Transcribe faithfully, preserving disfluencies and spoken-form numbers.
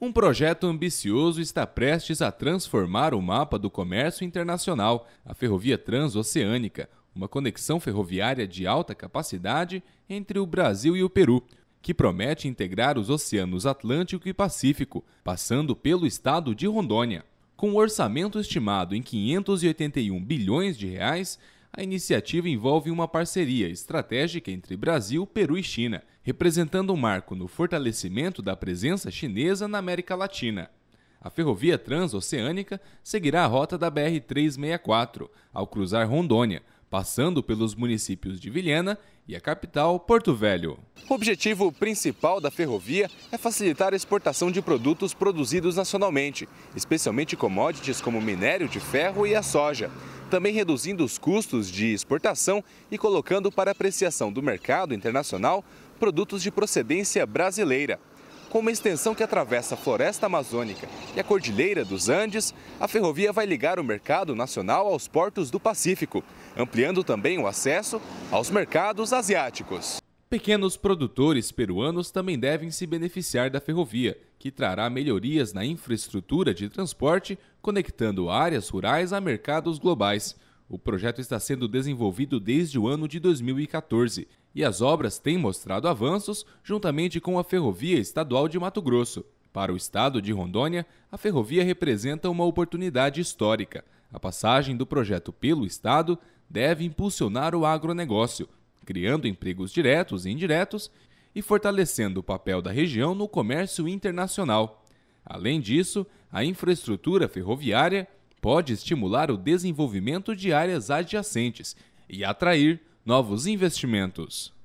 Um projeto ambicioso está prestes a transformar o mapa do comércio internacional, a Ferrovia Transoceânica, uma conexão ferroviária de alta capacidade entre o Brasil e o Peru, que promete integrar os oceanos Atlântico e Pacífico, passando pelo estado de Rondônia. Com um orçamento estimado em quinhentos e oitenta e um bilhões de reais, a iniciativa envolve uma parceria estratégica entre Brasil, Peru e China, representando um marco no fortalecimento da presença chinesa na América Latina. A Ferrovia Transoceânica seguirá a rota da B R trezentos e sessenta e quatro, ao cruzar Rondônia, passando pelos municípios de Vilhena e a capital, Porto Velho. O objetivo principal da ferrovia é facilitar a exportação de produtos produzidos nacionalmente, especialmente commodities como minério de ferro e a soja, também reduzindo os custos de exportação e colocando para apreciação do mercado internacional produtos de procedência brasileira. Com uma extensão que atravessa a Floresta Amazônica e a Cordilheira dos Andes, a ferrovia vai ligar o mercado nacional aos portos do Pacífico, ampliando também o acesso aos mercados asiáticos. Pequenos produtores peruanos também devem se beneficiar da ferrovia, que trará melhorias na infraestrutura de transporte, conectando áreas rurais a mercados globais. O projeto está sendo desenvolvido desde o ano de dois mil e quatorze e as obras têm mostrado avanços juntamente com a Ferrovia Estadual de Mato Grosso. Para o estado de Rondônia, a ferrovia representa uma oportunidade histórica. A passagem do projeto pelo estado deve impulsionar o agronegócio, criando empregos diretos e indiretos e fortalecendo o papel da região no comércio internacional. Além disso, a infraestrutura ferroviária pode estimular o desenvolvimento de áreas adjacentes e atrair novos investimentos.